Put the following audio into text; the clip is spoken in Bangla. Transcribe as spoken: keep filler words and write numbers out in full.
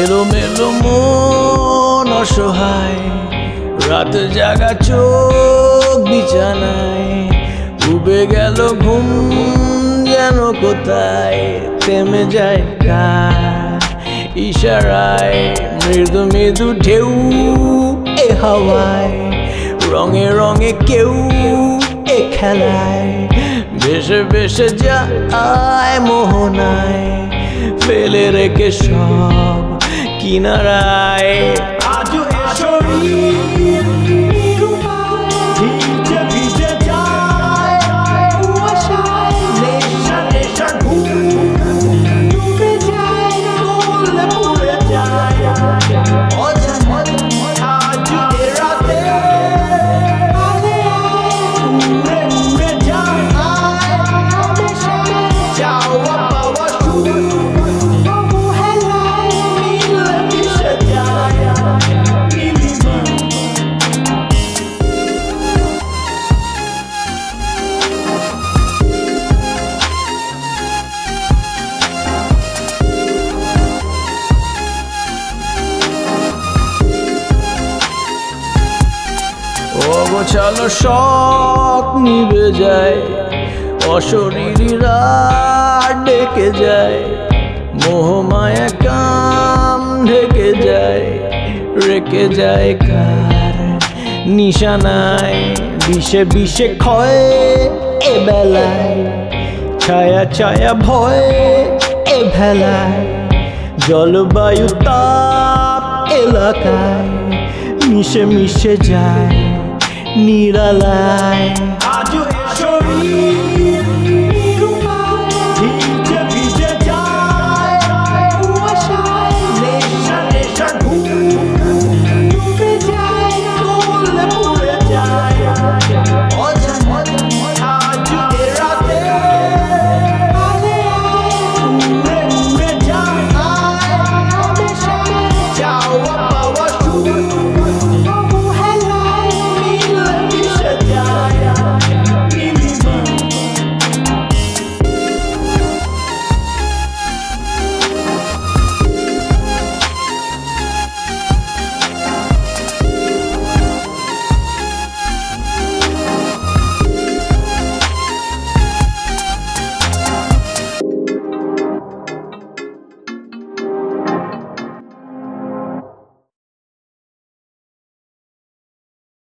এলো মেলো মন অসহায়, রাত জাগা চোখ বিছানায়, ডুবে গেল ঘুম যেন কোথায়। থেমে যায় কার ইশারায়, মৃদু মৃদু ঢেউ এ হাওয়ায়, রঙে রঙে কেউ এ খেলায়, ভেসে ভেসে যায় মোহনায়, ফেলে রেখে সব কিনারায়। আজও এসো অগোছালো শখ নিভে যায়, অশরীরীরা ডেকে যায়, মোহমায়া কাম ঢেকে যায়, রেখে যায় কার নিশানায়। বিষে বিষে ক্ষয় এ বেলায়, ছায়া ছায়া ভয় এ ভেলায়, জলবায়ু তাপ এলাকায়, মিশে মিশে যায় নিরালায়। আজও এসো